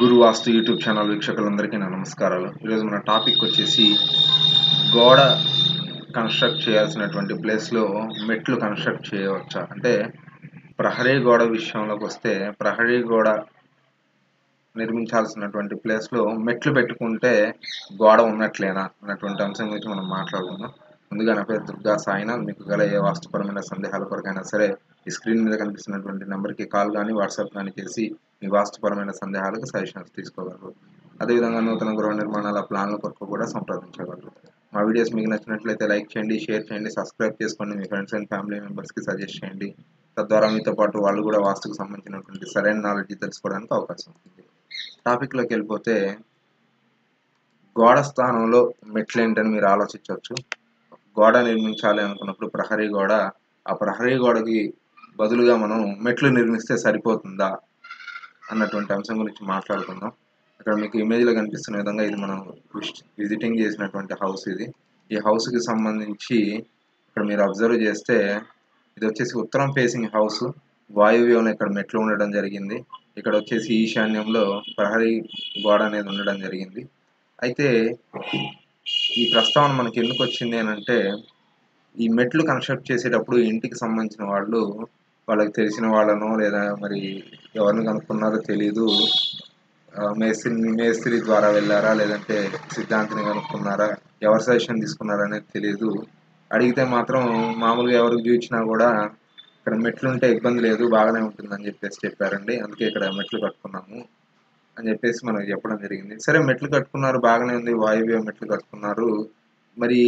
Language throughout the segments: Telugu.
గురు వాస్తు యూట్యూబ్ ఛానల్ వీక్షకులందరికీ నా నమస్కారాలు। ఈ రోజు మన టాపిక్ వచ్చేసి గోడ కన్స్ట్రక్ట్ చేయాల్సినటువంటి ప్లేస్ లో మెట్లు కన్స్ట్రక్ట్ చేయవచ్చా అంటే ప్రహరీ గోడ విషయంలోకి వస్తే ప్రహరీ గోడ నిర్మించాల్సినటువంటి ప్లేస్ లో మెట్లు పెట్టుకుంటే గోడ ఉన్నట్లేనా అన్నటువంటి అంశం గురించి మనం మాట్లాడుకుందాం। ముందుగా నా పేరు దుర్గా సాయినాథ్। మీకు గల ఏ వాస్తుపరమైన సందేహాల కొరకైనా సరే ఈ స్క్రీన్ మీద కనిపిస్తున్నటువంటి నెంబర్కి కాల్ కానీ వాట్సాప్ కానీ చేసి మీ వాస్తుపరమైన సందేహాలకు సజెషన్స్ తీసుకోగలరు। అదేవిధంగా నూతన గృహ నిర్మాణాల ప్లాన్ల కొరకు కూడా సంప్రదించగలరు। మా వీడియోస్ మీకు నచ్చినట్లయితే లైక్ చేయండి, షేర్ చేయండి, సబ్స్క్రైబ్ చేసుకోండి, మీ ఫ్రెండ్స్ అండ్ ఫ్యామిలీ మెంబర్స్కి సజెస్ట్ చేయండి। తద్వారా మీతో పాటు వాళ్ళు కూడా వాస్తుకు సంబంధించినటువంటి సరైన నాలెడ్జ్ తెలుసుకోవడానికి అవకాశం ఉంటుంది। టాపిక్లోకి వెళ్ళిపోతే గోడ స్థానంలో మెట్లు ఏంటని మీరు ఆలోచించవచ్చు। గోడ నిర్మించాలి అనుకున్నప్పుడు ప్రహరీ గోడ, ఆ ప్రహరీ గోడకి బదులుగా మనం మెట్లు నిర్మిస్తే సరిపోతుందా అన్నటువంటి అంశం గురించి మాట్లాడుకుందాం। ఇక్కడ మీకు ఇమేజ్లో కనిపిస్తున్న విధంగా ఇది మనం విజిటింగ్ చేసినటువంటి హౌస్। ఇది ఈ హౌస్కి సంబంధించి ఇక్కడ మీరు అబ్జర్వ్ చేస్తే ఇది వచ్చేసి ఉత్తరం ఫేసింగ్ హౌస్, వాయువ్యంలో ఇక్కడ మెట్లు ఉండడం జరిగింది। ఇక్కడ వచ్చేసి ఈశాన్యంలో ప్రహరీ గోడ అనేది ఉండడం జరిగింది। అయితే ఈ ప్రస్తావన మనకి ఎందుకు వచ్చింది అని అంటే ఈ మెట్లు కన్స్ట్రక్ట్ చేసేటప్పుడు ఇంటికి సంబంధించిన వాళ్ళు వాళ్ళకి తెలిసిన వాళ్ళను లేదా మరి ఎవరిని కనుక్కున్నారో తెలీదు, మేస్త్రి ద్వారా వెళ్ళారా లేదంటే సిద్ధాంతిని కనుక్కున్నారా, ఎవరి సజెషన్ తీసుకున్నారా అనేది తెలియదు। అడిగితే మాత్రం మామూలుగా ఎవరికి చూసినా కూడా ఇక్కడ మెట్లు ఉంటే ఇబ్బంది లేదు, బాగానే ఉంటుందని చెప్పేసి చెప్పారండి, అందుకే ఇక్కడ మెట్లు కట్టుకున్నాము అని చెప్పేసి మనకు చెప్పడం జరిగింది। సరే మెట్లు కట్టుకున్నారు, బాగానే ఉంది, వాయువ్య మెట్లు కట్టుకున్నారు, మరి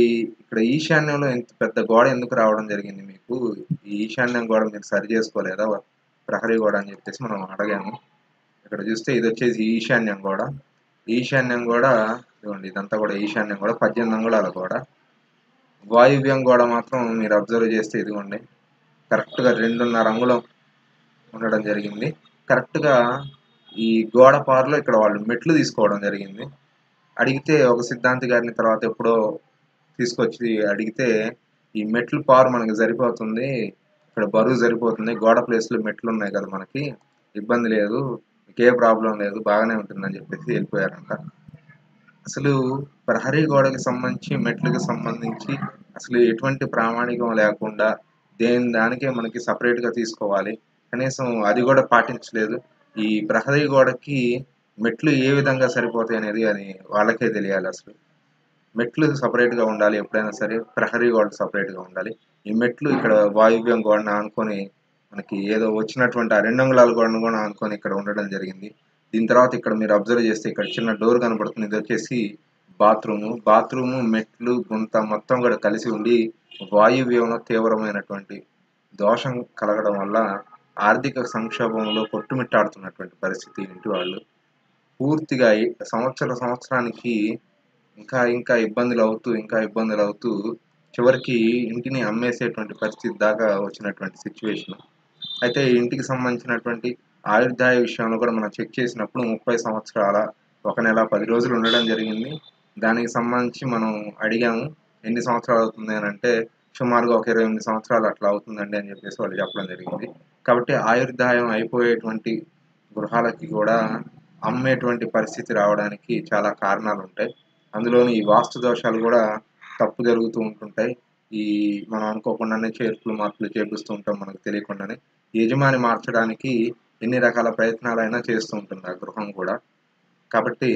ఇక్కడ ఈశాన్యంలో ఎంత పెద్ద గోడ ఎందుకు రావడం జరిగింది, మీకు ఈ ఈశాన్యం గోడ మీరు సరి చేసుకోలేదా ప్రహరీ గోడ అని చెప్పేసి మనం అడగాము। ఇక్కడ చూస్తే ఇది వచ్చేసి ఈశాన్యం గోడ, ఈశాన్యం గోడ ఇదిగోండి, ఇదంతా కూడా ఈశాన్యం గోడ, 18 అంగుళాల గోడ। వాయువ్యం గోడ మాత్రం మీరు అబ్జర్వ్ చేస్తే ఇదిగోండి కరెక్ట్గా 2.5 అంగుళం ఉండడం జరిగింది। కరెక్ట్గా ఈ గోడ పార్లో ఇక్కడ వాళ్ళు మెట్లు తీసుకోవడం జరిగింది। అడిగితే ఒక సిద్ధాంతి గారిని తర్వాత ఎప్పుడో తీసుకొచ్చి అడిగితే ఈ మెట్లు పార్ మనకి సరిపోతుంది, ఇక్కడ బరువు సరిపోతుంది, గోడ ప్లేస్లో మెట్లు ఉన్నాయి కదా, మనకి ఇబ్బంది లేదు, ఏ ప్రాబ్లం లేదు, బాగానే ఉంటుందని చెప్పేసి వెళ్ళిపోయారంట। అసలు ప్రహరీ గోడకి సంబంధించి మెట్లకి సంబంధించి అసలు ఎటువంటి ప్రామాణికం లేకుండా దేని దానికే మనకి సపరేట్గా తీసుకోవాలి, కనీసం అది కూడా పాటించలేదు। ఈ ప్రహరీ గోడకి మెట్లు ఏ విధంగా సరిపోతాయి అనేది అది వాళ్ళకే తెలియాలి। అసలు మెట్లు సపరేట్గా ఉండాలి, ఎప్పుడైనా సరే ప్రహరీ గోడ సపరేట్గా ఉండాలి। ఈ మెట్లు ఇక్కడ వాయువ్యం గోడను ఆనుకొని మనకి ఏదో వచ్చినటువంటి 2 అంగుళాల గోడను కూడా ఆనుకొని ఇక్కడ ఉండడం జరిగింది। దీని తర్వాత ఇక్కడ మీరు అబ్జర్వ్ చేస్తే ఇక్కడ చిన్న డోర్ కనబడుతుంది, ఇది వచ్చేసి బాత్రూము మెట్లు గుంత మొత్తం కూడా కలిసి ఉండి వాయువ్యంలో తీవ్రమైనటువంటి దోషం కలగడం వల్ల ఆర్థిక సంక్షోభంలో కొట్టుమిట్టాడుతున్నటువంటి పరిస్థితి ఇంటి వాళ్ళు పూర్తిగా సంవత్సరానికి ఇంకా ఇబ్బందులు అవుతూ చివరికి ఇంటిని అమ్మేసేటువంటి పరిస్థితి దాకా వచ్చినటువంటి సిచ్యువేషన్। అయితే ఇంటికి సంబంధించినటువంటి ఆయుర్దాయ విషయంలో కూడా మనం చెక్ చేసినప్పుడు 30 సంవత్సరాల 1 నెల 10 రోజులు ఉండడం జరిగింది। దానికి సంబంధించి మనం అడిగాము ఎన్ని సంవత్సరాలు అవుతుంది అని అంటే సుమారుగా ఒక 28 సంవత్సరాలు అట్లా అవుతుందండి అని చెప్పేసి వాళ్ళు చెప్పడం జరిగింది। కాబట్టి ఆయుర్దాయం అయిపోయేటువంటి గృహాలకి కూడా అమ్మేటువంటి పరిస్థితి రావడానికి చాలా కారణాలు ఉంటాయి। అందులోని ఈ వాస్తు దోషాలు కూడా తప్పు జరుగుతూ ఉంటుంటాయి, ఈ మనం అనుకోకుండానే చేర్పులు మార్పులు చేపిస్తూ ఉంటాం మనకు తెలియకుండానే, యజమాని మార్చడానికి ఎన్ని రకాల ప్రయత్నాలైనా చేస్తూ ఉంటుంది ఆ గృహం కూడా। కాబట్టి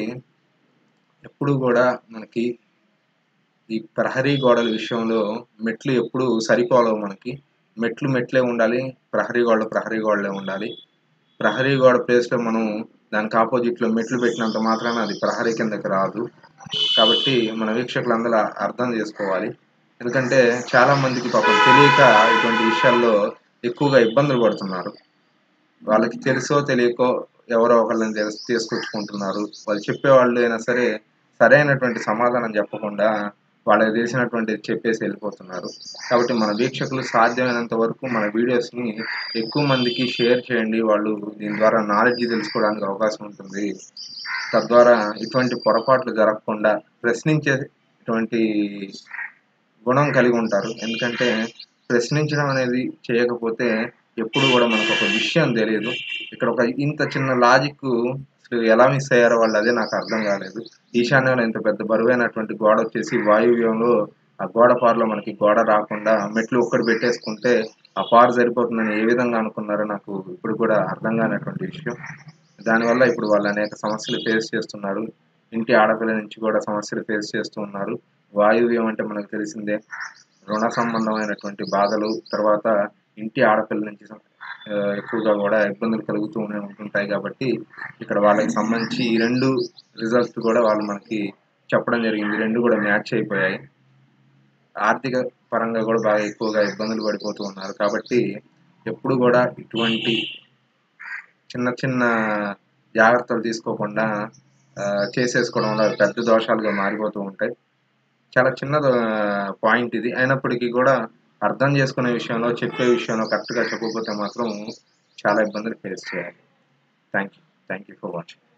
ఎప్పుడు కూడా మనకి ఈ ప్రహరీ గోడల విషయంలో మెట్లు ఎప్పుడు సరిపోలేవు, మనకి మెట్లే ఉండాలి, ప్రహరీ గోడలే ఉండాలి। ప్రహరీ గోడ ప్లేస్లో మనం దానికి ఆపోజిట్లో మెట్లు పెట్టినంత మాత్రాన అది ప్రహరీ కిందకి రాదు, కాబట్టి మన వీక్షకులందరూ అర్థం చేసుకోవాలి। ఎందుకంటే చాలామందికి పాపం తెలియక ఇటువంటి విషయాల్లో ఎక్కువగా ఇబ్బందులు పడుతున్నారు, వాళ్ళకి తెలుసో తెలియకో ఎవరో ఒకళ్ళని తీసుకొచ్చుకుంటున్నారు, వాళ్ళు చెప్పేవాళ్ళు అయినా సరే సరైనటువంటి సమాధానం చెప్పకుండా వాళ్ళకి తెలిసినటువంటి చెప్పేసి వెళ్ళిపోతున్నారు। కాబట్టి మన వీక్షకులు సాధ్యమైనంత వరకు మన వీడియోస్ని ఎక్కువ మందికి షేర్ చేయండి, వాళ్ళు దీని ద్వారా నాలెడ్జ్ తెలుసుకోవడానికి అవకాశం ఉంటుంది, తద్వారా ఇటువంటి పొరపాట్లు జరగకుండా ప్రశ్నించేటువంటి గుణం కలిగి ఉంటారు। ఎందుకంటే ప్రశ్నించడం అనేది చేయకపోతే ఎప్పుడు కూడా మనకు ఒక విషయం తెలియదు. ఇక్కడ ఒక ఇంత చిన్న లాజిక్ అసలు ఎలా మిస్ అయ్యారో వాళ్ళు, అదే నాకు అర్థం కాలేదు. ఈశాన్యంలో ఇంత పెద్ద బరువైనటువంటి గోడ వచ్చేసి వాయువ్యంలో ఆ గోడ పార్లో మనకి గోడ రాకుండా మెట్లు ఒక్కటి పెట్టేసుకుంటే ఆ పార్ సరిపోతుందని ఏ విధంగా అనుకున్నారో నాకు ఇప్పుడు కూడా అర్థం కానటువంటి విషయం. దానివల్ల ఇప్పుడు వాళ్ళు అనేక సమస్యలు ఫేస్ చేస్తున్నారు. ఇంటి ఆడపిల్ల నుంచి కూడా సమస్యలు ఫేస్ చేస్తూ ఉన్నారు. వాయువ్యం అంటే మనకు తెలిసిందే, రుణ సంబంధమైనటువంటి బాధలు, తర్వాత ఇంటి ఆడపిల్ల నుంచి ఎక్కువగా కూడా ఇబ్బందులు కలుగుతూనే ఉంటుంటాయి. కాబట్టి ఇక్కడ వాళ్ళకి సంబంధించి ఈ రెండు రిజల్ట్స్ కూడా వాళ్ళు మనకి చెప్పడం జరిగింది. రెండు కూడా మ్యాచ్ అయిపోయాయి. ఆర్థిక పరంగా కూడా బాగా ఎక్కువగా ఇబ్బందులు పడిపోతూ ఉన్నారు. కాబట్టి ఎప్పుడు కూడా ఇటువంటి చిన్న చిన్న జాగ్రత్తలు తీసుకోకుండా చేసేసుకోవడం వల్ల పెద్ద దోషాలుగా మారిపోతూ ఉంటాయి. చాలా చిన్న పాయింట్ ఇది. అయినప్పటికీ కూడా అర్థం చేసుకునే విషయంలో, చెప్పే విషయంలో కరెక్ట్గా చెప్పకపోతే మాత్రం చాలా ఇబ్బందులు ఫేస్ చేయాలి. Thank you for watching.